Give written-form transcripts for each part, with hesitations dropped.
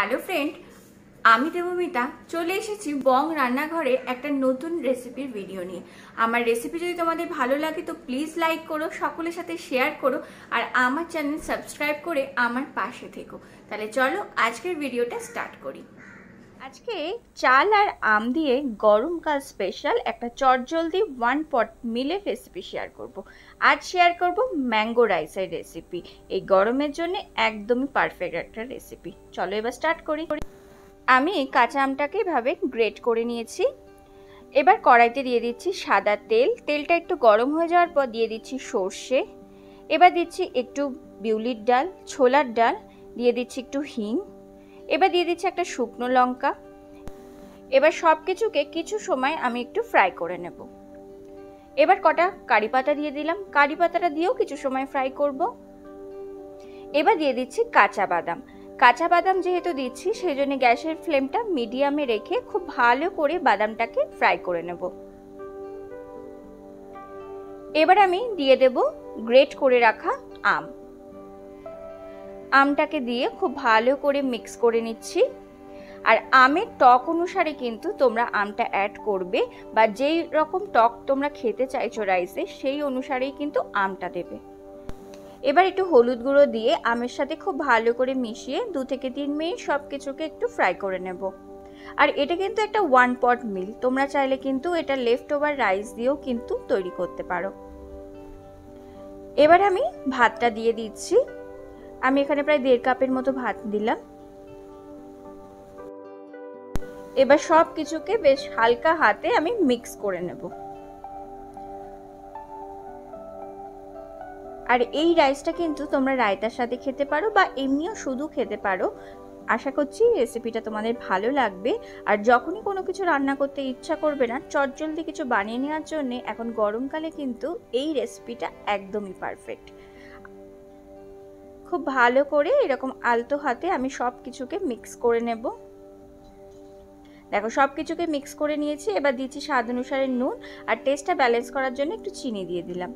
Hello friend आमी देबोमिता चले एसेছি बंग रान्नाघरे एक नतून रेसिपिर भिडियो निये। आमार रेसिपि जदि तोमादेर भालो लागे तो प्लिज लाइक करो, सकलेर साथे शेयर करो और आमार चैनल सबस्क्राइब करे आमार पाशे थेको। ताहले चलो आजकेर भिडियोटा स्टार्ट करी। আজকে চাল আর আম দিয়ে গরমকাল স্পেশাল একটা চটজলদি ওয়ান পট মিলের রেসিপি শেয়ার করব। আজ শেয়ার করব ম্যাঙ্গো রাইসের রেসিপি। এই গরমের জন্য একদমই পারফেক্ট একটা রেসিপি। চলো এবার স্টার্ট করি। আমি কাঁচা আমটাকে এভাবে গ্রেট করে নিয়েছি। এবার কড়াইতে দিয়ে দিচ্ছি সাদা তেল। তেলটা একটু গরম হয়ে যাওয়ার পর দিয়ে দিচ্ছি সর্ষে। এবার দিচ্ছি একটু বিউলির ডাল, ছোলার ডাল, দিয়ে দিচ্ছি একটু হিং, এবার দিয়ে দিচ্ছি একটা শুকনো লঙ্কা। এবার সব কিছুকে কিছু সময় আমি একটু ফ্রাই করে নেব। এবার কটা কারি পাতা দিয়ে দিলাম, কারি পাতাটা দিয়েও কিছু সময় ফ্রাই করব। এবার দিয়ে দিচ্ছি কাঁচা বাদাম। কাঁচা বাদাম যেহেতু দিচ্ছি সেজন্য গ্যাসের ফ্লেমটা মিডিয়ামে রেখে খুব ভালো করে বাদামটাকে ফ্রাই করে নেব। এবার আমি দিয়ে দেব গ্রেট করে রাখা আম। আমটাকে দিয়ে খুব ভালো করে মিক্স করে নিচ্ছি। আর আমের টক অনুসারে কিন্তু তোমরা আমটা অ্যাড করবে, বা যেই রকম টক তোমরা খেতে চাইছো রাইসে সেই অনুসারেই কিন্তু আমটা দেবে। এবার একটু হলুদ গুঁড়ো দিয়ে আমের সাথে খুব ভালো করে মিশিয়ে 2 থেকে 3 মিনিট সব কিছুকে একটু ফ্রাই করে নেব। আর এটা কিন্তু একটা ওয়ান পট মিল, তোমরা চাইলে কিন্তু এটা লেফট ওভার রাইস দিয়েও কিন্তু তৈরি করতে পারো। এবার আমি ভাতটা দিয়ে দিচ্ছি। আমি এখানে প্রায় 1.5 কাপের মতো ভাত দিলাম। এবার সব কিছুকে বেশ হালকা হাতে আমি মিক্স করে নেব। আর এই রাইসটা কিন্তু তোমরা রায়তার সাথে খেতে পারো বা এমনিও শুধু খেতে পারো। আশা করছি রেসিপিটা তোমাদের ভালো লাগবে। আর যখনই কোনো কিছু রান্না করতে ইচ্ছা করবে না, চটজলদি কিছু বানিয়ে নেওয়ার জন্য এখন গরমকালে কিন্তু এই রেসিপিটা একদমই পারফেক্ট। খুব ভালো করে এরকম আলতো হাতে আমি সব কিছুকে মিক্স করে নেব। দেখো সব কিছুকে মিক্স করে নিয়েছি। এবার দিচ্ছি স্বাদ অনুসারে নুন, আর টেস্টটা ব্যালেন্স করার জন্য একটু চিনি দিয়ে দিলাম।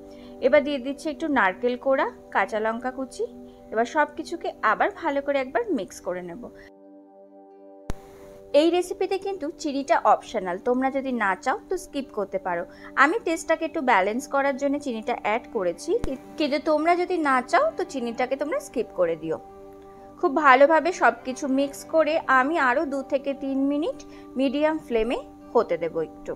এবার দিয়ে দিচ্ছি একটু নারকেল কোড়া, কাঁচা লঙ্কা কুচি। এবার সব কিছুকে আবার ভালো করে একবার মিক্স করে নেব। এই রেসিপিতে কিন্তু চিনিটা অপশনাল, তোমরা যদি না চাও তো স্কিপ করতে পারো। আমি টেস্টটাকে একটু ব্যালেন্স করার জন্য চিনিটা অ্যাড করেছি, কিন্তু তোমরা যদি না চাও তো চিনিটাকে তোমরা স্কিপ করে দিও। খুব ভালোভাবে সব কিছু মিক্স করে আমি আরও 2 থেকে 3 মিনিট মিডিয়াম ফ্লেমে হতে দেবো একটু।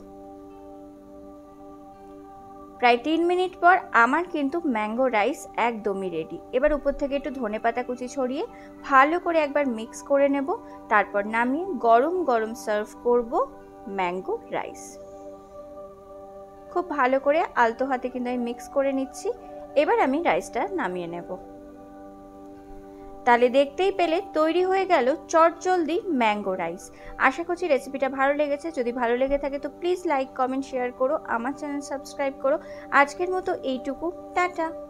প্রায় 3 মিনিট পর আমার কিন্তু ম্যাঙ্গো রাইস একদমই রেডি। এবার উপর থেকে একটু ধনেপাতা কুচি ছড়িয়ে ভালো করে একবার মিক্স করে নেব। তারপর নামিয়ে গরম গরম সার্ভ করব ম্যাঙ্গো রাইস। খুব ভালো করে আলতো হাতে কিন্তু আমি মিক্স করে নিচ্ছি। এবার আমি রাইসটা নামিয়ে নেব। তাহলে দেখতেই পেলে তৈরি হয়ে গেল চটজলদি ম্যাঙ্গো রাইস। আশা করছি রেসিপিটা ভালো লেগেছে। যদি ভালো লেগে থাকে তো প্লিজ লাইক, কমেন্ট, শেয়ার করো, আমার চ্যানেল সাবস্ক্রাইব করো। আজকের মতো এইটুকু, টাটা।